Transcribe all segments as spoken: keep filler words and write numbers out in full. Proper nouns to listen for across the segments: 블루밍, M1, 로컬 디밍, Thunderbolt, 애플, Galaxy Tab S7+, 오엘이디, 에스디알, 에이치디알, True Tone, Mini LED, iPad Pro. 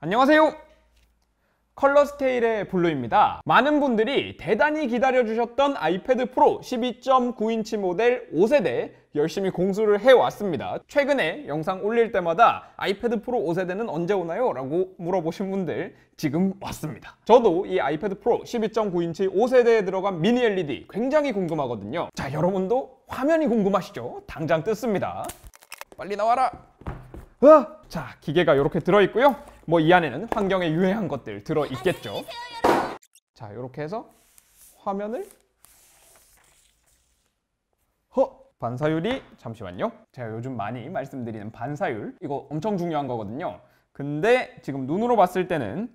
안녕하세요! 컬러 스케일의 블루입니다. 많은 분들이 대단히 기다려주셨던 아이패드 프로 십이 점 구 인치 모델 오 세대 열심히 공수를 해왔습니다. 최근에 영상 올릴 때마다 아이패드 프로 오 세대는 언제 오나요? 라고 물어보신 분들 지금 왔습니다. 저도 이 아이패드 프로 십이 점 구 인치 오 세대에 들어간 미니 엘이디 굉장히 궁금하거든요. 자, 여러분도 화면이 궁금하시죠? 당장 뜯습니다. 빨리 나와라! 으악! 자, 기계가 이렇게 들어있고요. 뭐 이 안에는 환경에 유해한 것들 들어있겠죠. 자, 이렇게 해서 화면을 허! 반사율이 잠시만요. 제가 요즘 많이 말씀드리는 반사율, 이거 엄청 중요한 거거든요. 근데 지금 눈으로 봤을 때는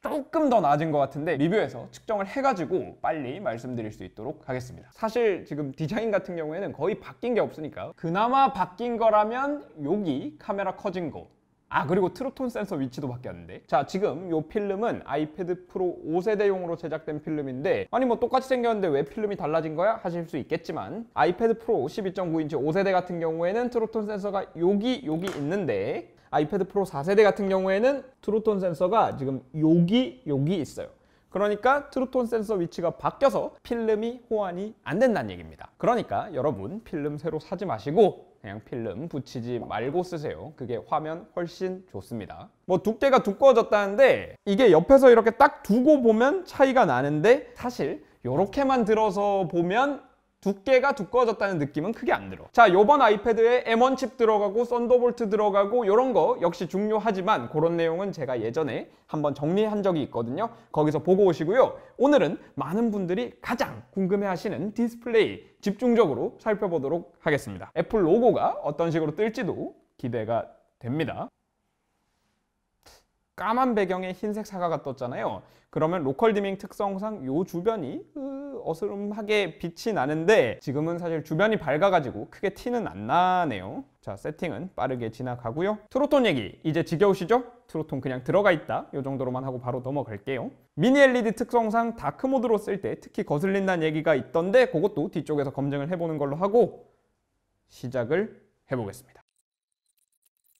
조금 더 낮은 것 같은데 리뷰에서 측정을 해가지고 빨리 말씀드릴 수 있도록 하겠습니다. 사실 지금 디자인 같은 경우에는 거의 바뀐 게 없으니까 그나마 바뀐 거라면 여기 카메라 커진 거, 아 그리고 트루톤 센서 위치도 바뀌었는데, 자 지금 이 필름은 아이패드 프로 오 세대용으로 제작된 필름인데, 아니 뭐 똑같이 생겼는데 왜 필름이 달라진 거야? 하실 수 있겠지만 아이패드 프로 십이 점 구 인치 오 세대 같은 경우에는 트루톤 센서가 여기 여기 있는데, 아이패드 프로 사 세대 같은 경우에는 트루톤 센서가 지금 여기 여기 있어요. 그러니까 트루톤 센서 위치가 바뀌어서 필름이 호환이 안 된다는 얘기입니다. 그러니까 여러분 필름 새로 사지 마시고 그냥 필름 붙이지 말고 쓰세요. 그게 화면 훨씬 좋습니다. 뭐 두께가 두꺼워졌다는데 이게 옆에서 이렇게 딱 두고 보면 차이가 나는데, 사실 이렇게만 들어서 보면 두께가 두꺼워졌다는 느낌은 크게 안 들어. 자, 요번 아이패드에 엠 원 칩 들어가고 썬더볼트 들어가고 이런 거 역시 중요하지만 그런 내용은 제가 예전에 한번 정리한 적이 있거든요. 거기서 보고 오시고요. 오늘은 많은 분들이 가장 궁금해하시는 디스플레이 집중적으로 살펴보도록 하겠습니다. 애플 로고가 어떤 식으로 뜰지도 기대가 됩니다. 까만 배경에 흰색 사과가 떴잖아요. 그러면 로컬 디밍 특성상 요 주변이 으, 어스름하게 빛이 나는데 지금은 사실 주변이 밝아가지고 크게 티는 안 나네요. 자, 세팅은 빠르게 지나가고요. 트루톤 얘기 이제 지겨우시죠? 트루톤 그냥 들어가 있다 요 정도로만 하고 바로 넘어갈게요. 미니 엘이디 특성상 다크 모드로 쓸 때 특히 거슬린다는 얘기가 있던데 그것도 뒤쪽에서 검증을 해보는 걸로 하고 시작을 해보겠습니다.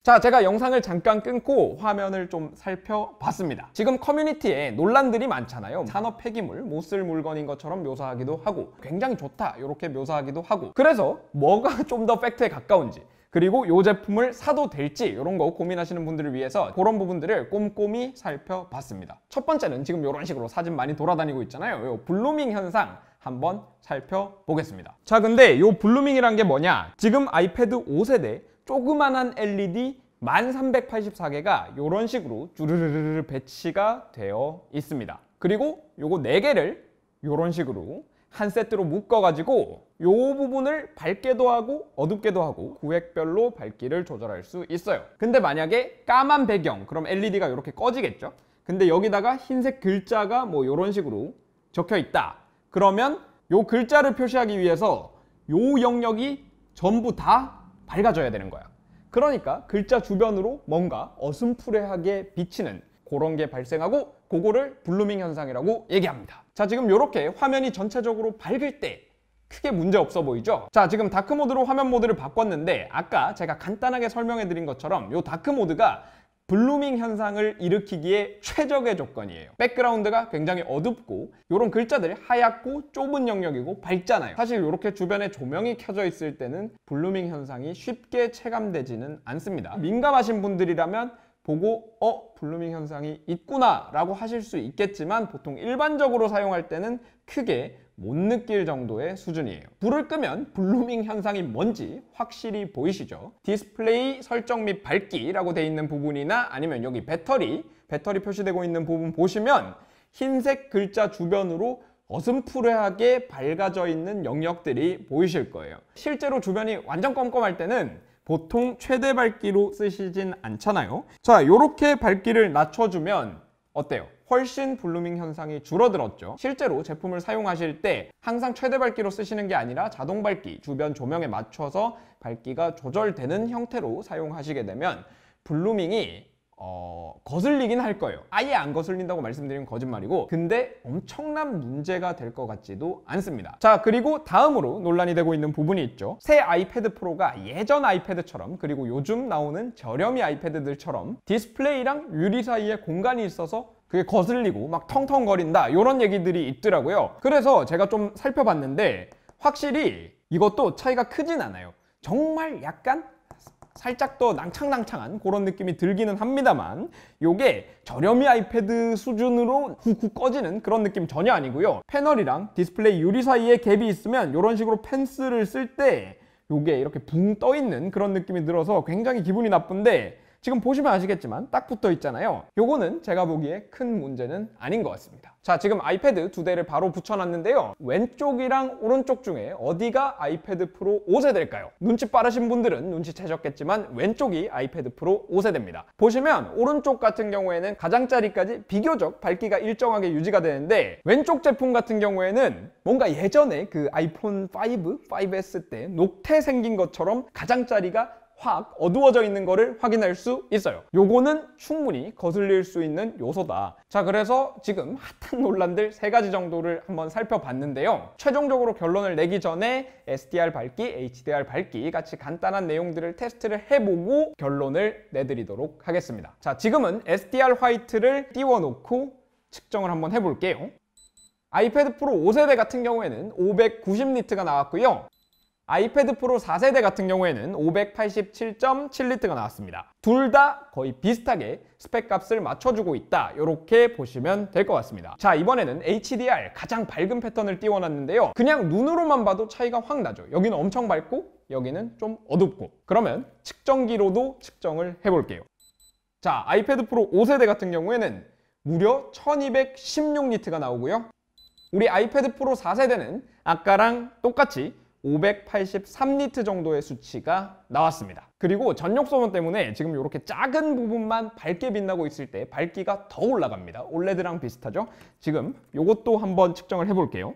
자, 제가 영상을 잠깐 끊고 화면을 좀 살펴봤습니다. 지금 커뮤니티에 논란들이 많잖아요. 산업 폐기물, 못 쓸 물건인 것처럼 묘사하기도 하고 굉장히 좋다 이렇게 묘사하기도 하고, 그래서 뭐가 좀 더 팩트에 가까운지 그리고 이 제품을 사도 될지 이런 거 고민하시는 분들을 위해서 그런 부분들을 꼼꼼히 살펴봤습니다. 첫 번째는 지금 이런 식으로 사진 많이 돌아다니고 있잖아요. 이 블루밍 현상 한번 살펴보겠습니다. 자, 근데 이 블루밍이란 게 뭐냐? 지금 아이패드 오 세대 조그만한 엘이디 만 삼백팔십사 개가 이런 식으로 주르르르 배치가 되어 있습니다. 그리고 요거 네 개를 이런 식으로 한 세트로 묶어가지고 이 부분을 밝게도 하고 어둡게도 하고 구획별로 밝기를 조절할 수 있어요. 근데 만약에 까만 배경, 그럼 엘이디가 이렇게 꺼지겠죠? 근데 여기다가 흰색 글자가 뭐 이런 식으로 적혀 있다. 그러면 이 글자를 표시하기 위해서 이 영역이 전부 다 밝아져야 되는 거야. 그러니까 글자 주변으로 뭔가 어슴푸레하게 비치는 그런 게 발생하고 그거를 블루밍 현상이라고 얘기합니다. 자, 지금 이렇게 화면이 전체적으로 밝을 때 크게 문제 없어 보이죠? 자, 지금 다크 모드로 화면 모드를 바꿨는데 아까 제가 간단하게 설명해 드린 것처럼 이 다크 모드가 블루밍 현상을 일으키기에 최적의 조건이에요. 백그라운드가 굉장히 어둡고 이런 글자들이 하얗고 좁은 영역이고 밝잖아요. 사실 이렇게 주변에 조명이 켜져 있을 때는 블루밍 현상이 쉽게 체감되지는 않습니다. 민감하신 분들이라면 보고 어? 블루밍 현상이 있구나 라고 하실 수 있겠지만 보통 일반적으로 사용할 때는 크게 못 느낄 정도의 수준이에요. 불을 끄면 블루밍 현상이 뭔지 확실히 보이시죠? 디스플레이 설정 및 밝기라고 돼 있는 부분이나 아니면 여기 배터리, 배터리 표시되고 있는 부분 보시면 흰색 글자 주변으로 어슴푸레하게 밝아져 있는 영역들이 보이실 거예요. 실제로 주변이 완전 껌껌할 때는 보통 최대 밝기로 쓰시진 않잖아요. 자, 이렇게 밝기를 낮춰주면 어때요? 훨씬 블루밍 현상이 줄어들었죠. 실제로 제품을 사용하실 때 항상 최대 밝기로 쓰시는 게 아니라 자동 밝기, 주변 조명에 맞춰서 밝기가 조절되는 형태로 사용하시게 되면 블루밍이 어... 거슬리긴 할 거예요. 아예 안 거슬린다고 말씀드리면 거짓말이고, 근데 엄청난 문제가 될 것 같지도 않습니다. 자, 그리고 다음으로 논란이 되고 있는 부분이 있죠. 새 아이패드 프로가 예전 아이패드처럼, 그리고 요즘 나오는 저렴이 아이패드들처럼 디스플레이랑 유리 사이에 공간이 있어서 그게 거슬리고 막 텅텅거린다, 이런 얘기들이 있더라고요. 그래서 제가 좀 살펴봤는데 확실히 이것도 차이가 크진 않아요. 정말 약간 살짝 더 낭창낭창한 그런 느낌이 들기는 합니다만, 요게 저렴이 아이패드 수준으로 훅훅 꺼지는 그런 느낌 전혀 아니고요. 패널이랑 디스플레이 유리 사이에 갭이 있으면 이런 식으로 펜슬을 쓸 때 요게 이렇게 붕 떠있는 그런 느낌이 들어서 굉장히 기분이 나쁜데, 지금 보시면 아시겠지만 딱 붙어 있잖아요. 요거는 제가 보기에 큰 문제는 아닌 것 같습니다. 자, 지금 아이패드 두 대를 바로 붙여놨는데요. 왼쪽이랑 오른쪽 중에 어디가 아이패드 프로 오 세대일까요? 눈치 빠르신 분들은 눈치채셨겠지만 왼쪽이 아이패드 프로 오 세대입니다. 보시면 오른쪽 같은 경우에는 가장자리까지 비교적 밝기가 일정하게 유지가 되는데, 왼쪽 제품 같은 경우에는 뭔가 예전에 그 아이폰 오, 오 에스 때 녹태 생긴 것처럼 가장자리가 확 어두워져 있는 거를 확인할 수 있어요. 요거는 충분히 거슬릴 수 있는 요소다. 자, 그래서 지금 핫한 논란들 세 가지 정도를 한번 살펴봤는데요. 최종적으로 결론을 내기 전에 에스디알 밝기, 에이치디알 밝기 같이 간단한 내용들을 테스트를 해보고 결론을 내드리도록 하겠습니다. 자, 지금은 에스디알 화이트를 띄워놓고 측정을 한번 해볼게요. 아이패드 프로 오 세대 같은 경우에는 오백구십 니트가 나왔고요. 아이패드 프로 사 세대 같은 경우에는 오백팔십칠 점 칠 니트가 나왔습니다. 둘 다 거의 비슷하게 스펙 값을 맞춰주고 있다, 이렇게 보시면 될 것 같습니다. 자, 이번에는 에이치디알 가장 밝은 패턴을 띄워놨는데요. 그냥 눈으로만 봐도 차이가 확 나죠. 여기는 엄청 밝고 여기는 좀 어둡고. 그러면 측정기로도 측정을 해볼게요. 자, 아이패드 프로 오 세대 같은 경우에는 무려 천이백십육 니트가 나오고요. 우리 아이패드 프로 사 세대는 아까랑 똑같이 오백팔십삼 니트 정도의 수치가 나왔습니다. 그리고 전력 소모 때문에 지금 이렇게 작은 부분만 밝게 빛나고 있을 때 밝기가 더 올라갑니다. 올레드랑 비슷하죠? 지금 이것도 한번 측정을 해볼게요.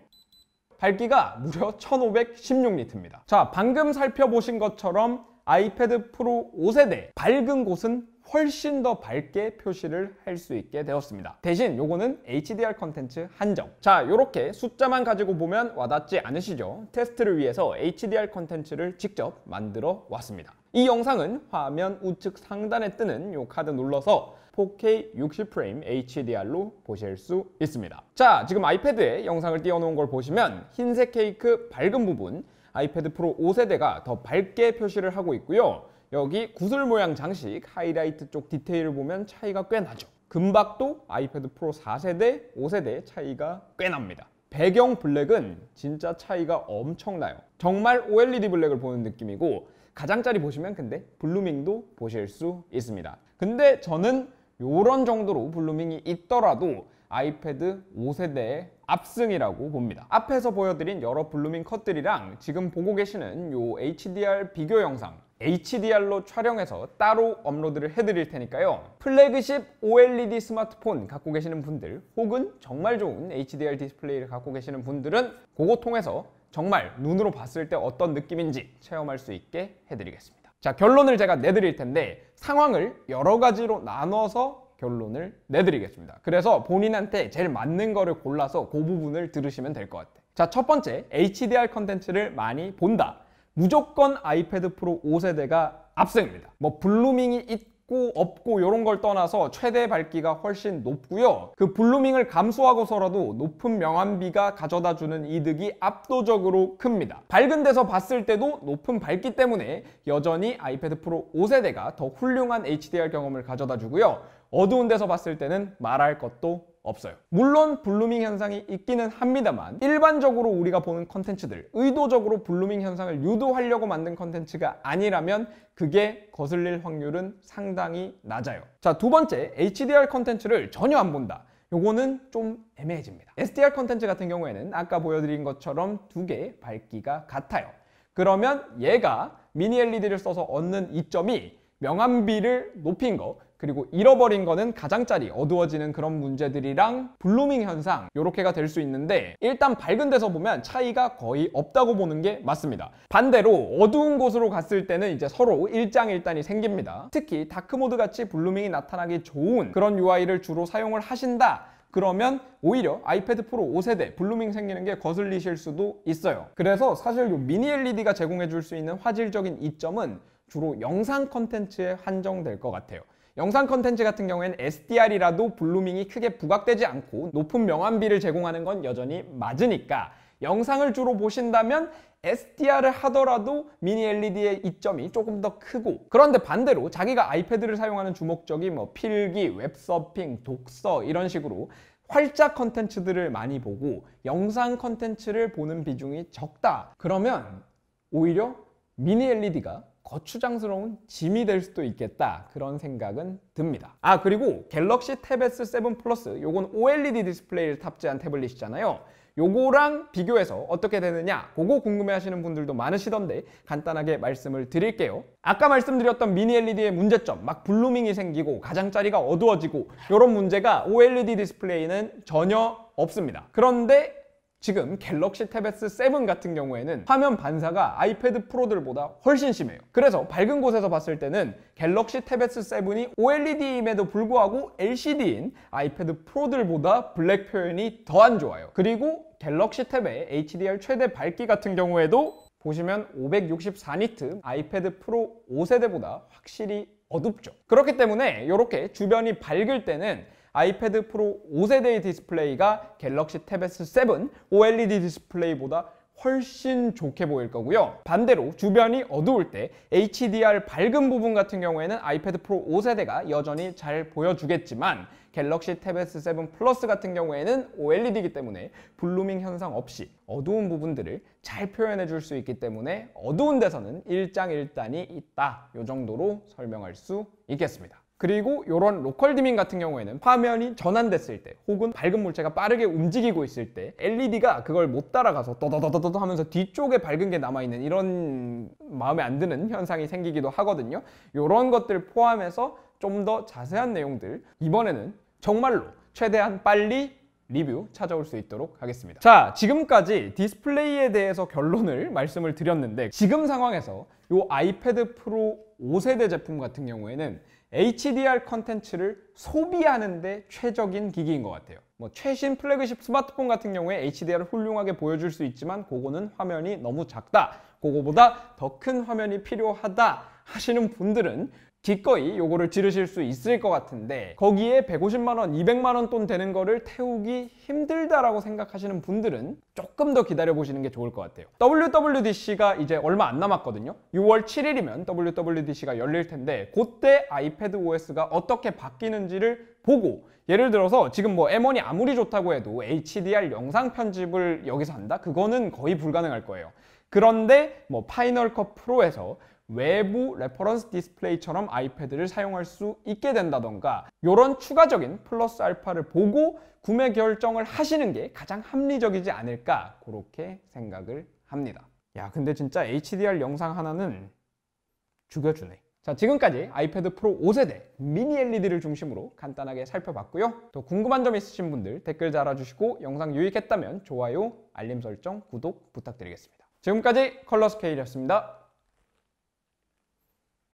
밝기가 무려 천오백십육 니트입니다. 자, 방금 살펴보신 것처럼 아이패드 프로 오 세대 밝은 곳은 훨씬 더 밝게 표시를 할 수 있게 되었습니다. 대신 요거는 에이치디알 컨텐츠 한정. 자, 요렇게 숫자만 가지고 보면 와닿지 않으시죠? 테스트를 위해서 에이치디알 컨텐츠를 직접 만들어 왔습니다. 이 영상은 화면 우측 상단에 뜨는 요 카드 눌러서 포케이 육십 프레임 에이치디알로 보실 수 있습니다. 자, 지금 아이패드에 영상을 띄워놓은 걸 보시면 흰색 케이크 밝은 부분, 아이패드 프로 오 세대가 더 밝게 표시를 하고 있고요. 여기 구슬 모양 장식, 하이라이트 쪽 디테일을 보면 차이가 꽤 나죠. 금박도 아이패드 프로 사 세대, 오 세대 차이가 꽤 납니다. 배경 블랙은 진짜 차이가 엄청나요. 정말 오엘이디 블랙을 보는 느낌이고, 가장자리 보시면 근데 블루밍도 보실 수 있습니다. 근데 저는 이런 정도로 블루밍이 있더라도 아이패드 오 세대의 압승이라고 봅니다. 앞에서 보여드린 여러 블루밍 컷들이랑 지금 보고 계시는 요 에이치디알 비교 영상, 에이치디알로 촬영해서 따로 업로드를 해드릴 테니까요. 플래그십 오엘이디 스마트폰 갖고 계시는 분들, 혹은 정말 좋은 에이치디알 디스플레이를 갖고 계시는 분들은 그거 통해서 정말 눈으로 봤을 때 어떤 느낌인지 체험할 수 있게 해드리겠습니다. 자, 결론을 제가 내드릴 텐데 상황을 여러 가지로 나눠서 결론을 내드리겠습니다. 그래서 본인한테 제일 맞는 거를 골라서 그 부분을 들으시면 될 것 같아요. 자, 첫 번째, 에이치디알 컨텐츠를 많이 본다. 무조건 아이패드 프로 오 세대가 압승입니다. 뭐 블루밍이 있고 없고 이런 걸 떠나서 최대 밝기가 훨씬 높고요. 그 블루밍을 감수하고서라도 높은 명암비가 가져다주는 이득이 압도적으로 큽니다. 밝은 데서 봤을 때도 높은 밝기 때문에 여전히 아이패드 프로 오 세대가 더 훌륭한 에이치디알 경험을 가져다주고요. 어두운 데서 봤을 때는 말할 것도 없어요. 물론 블루밍 현상이 있기는 합니다만, 일반적으로 우리가 보는 컨텐츠들, 의도적으로 블루밍 현상을 유도하려고 만든 컨텐츠가 아니라면 그게 거슬릴 확률은 상당히 낮아요. 자, 두 번째, 에이치디알 컨텐츠를 전혀 안 본다. 요거는 좀 애매해집니다. 에스디알 컨텐츠 같은 경우에는 아까 보여드린 것처럼 두 개의 밝기가 같아요. 그러면 얘가 미니 엘이디를 써서 얻는 이점이 명암비를 높인 거, 그리고 잃어버린 거는 가장자리, 어두워지는 그런 문제들이랑 블루밍 현상 요렇게가 될 수 있는데 일단 밝은 데서 보면 차이가 거의 없다고 보는 게 맞습니다. 반대로 어두운 곳으로 갔을 때는 이제 서로 일장일단이 생깁니다. 특히 다크모드 같이 블루밍이 나타나기 좋은 그런 유아이를 주로 사용을 하신다 그러면 오히려 아이패드 프로 오 세대 블루밍 생기는 게 거슬리실 수도 있어요. 그래서 사실 요 미니 엘이디가 제공해 줄 수 있는 화질적인 이점은 주로 영상 컨텐츠에 한정될 것 같아요. 영상 컨텐츠 같은 경우에는 에스디알이라도 블루밍이 크게 부각되지 않고 높은 명암비를 제공하는 건 여전히 맞으니까 영상을 주로 보신다면 에스디알을 하더라도 미니 엘이디의 이점이 조금 더 크고, 그런데 반대로 자기가 아이패드를 사용하는 주목적이 뭐 필기, 웹서핑, 독서 이런 식으로 활자 컨텐츠들을 많이 보고 영상 컨텐츠를 보는 비중이 적다 그러면 오히려 미니 엘이디가 거추장스러운 짐이 될 수도 있겠다 그런 생각은 듭니다. 아 그리고 갤럭시 탭 에스 세븐 플러스 요건 오엘이디 디스플레이를 탑재한 태블릿이잖아요. 요거랑 비교해서 어떻게 되느냐 그거 궁금해하시는 분들도 많으시던데 간단하게 말씀을 드릴게요. 아까 말씀드렸던 미니 엘이디의 문제점 막 블루밍이 생기고 가장자리가 어두워지고 요런 문제가 오엘이디 디스플레이는 전혀 없습니다. 그런데 지금 갤럭시 탭 에스 세븐 같은 경우에는 화면 반사가 아이패드 프로들보다 훨씬 심해요. 그래서 밝은 곳에서 봤을 때는 갤럭시 탭 에스 세븐이 오엘이디임에도 불구하고 엘시디인 아이패드 프로들보다 블랙 표현이 더 안 좋아요. 그리고 갤럭시 탭의 에이치디알 최대 밝기 같은 경우에도 보시면 오백육십사 니트 아이패드 프로 오 세대보다 확실히 어둡죠. 그렇기 때문에 이렇게 주변이 밝을 때는 아이패드 프로 오 세대의 디스플레이가 갤럭시 탭 에스 세븐 오엘이디 디스플레이보다 훨씬 좋게 보일 거고요. 반대로 주변이 어두울 때 에이치디알 밝은 부분 같은 경우에는 아이패드 프로 오 세대가 여전히 잘 보여주겠지만 갤럭시 탭 에스 세븐 플러스 같은 경우에는 오엘이디이기 때문에 블루밍 현상 없이 어두운 부분들을 잘 표현해 줄 수 있기 때문에 어두운 데서는 일장일단이 있다. 이 정도로 설명할 수 있겠습니다. 그리고 이런 로컬 디밍 같은 경우에는 화면이 전환됐을 때 혹은 밝은 물체가 빠르게 움직이고 있을 때 엘이디가 그걸 못 따라가서 떠더더더더 하면서 뒤쪽에 밝은 게 남아있는 이런 마음에 안 드는 현상이 생기기도 하거든요. 이런 것들 포함해서 좀 더 자세한 내용들 이번에는 정말로 최대한 빨리 리뷰 찾아올 수 있도록 하겠습니다. 자, 지금까지 디스플레이에 대해서 결론을 말씀을 드렸는데 지금 상황에서 이 아이패드 프로 오 세대 제품 같은 경우에는 에이치디알 컨텐츠를 소비하는 데 최적인 기기인 것 같아요. 뭐 최신 플래그십 스마트폰 같은 경우에 에이치디알을 훌륭하게 보여줄 수 있지만 그거는 화면이 너무 작다, 그거보다 더 큰 화면이 필요하다 하시는 분들은 기꺼이 요거를 지르실 수 있을 것 같은데 거기에 백오십만 원, 이백만 원 돈 되는 거를 태우기 힘들다라고 생각하시는 분들은 조금 더 기다려보시는 게 좋을 것 같아요. 더블유더블유디씨가 이제 얼마 안 남았거든요. 유월 칠일이면 더블유더블유디씨가 열릴 텐데 그때 아이패드 오에스가 어떻게 바뀌는지를 보고 예를 들어서 지금 뭐 엠원이 아무리 좋다고 해도 에이치디알 영상 편집을 여기서 한다? 그거는 거의 불가능할 거예요. 그런데 뭐 파이널 컷 프로에서 외부 레퍼런스 디스플레이처럼 아이패드를 사용할 수 있게 된다던가 이런 추가적인 플러스 알파를 보고 구매 결정을 하시는 게 가장 합리적이지 않을까 그렇게 생각을 합니다. 야 근데 진짜 에이치디알 영상 하나는 죽여주네. 자 지금까지 아이패드 프로 오 세대 미니 엘이디를 중심으로 간단하게 살펴봤고요. 또 궁금한 점 있으신 분들 댓글 달아주시고 영상 유익했다면 좋아요, 알림 설정, 구독 부탁드리겠습니다. 지금까지 컬러스케일이었습니다.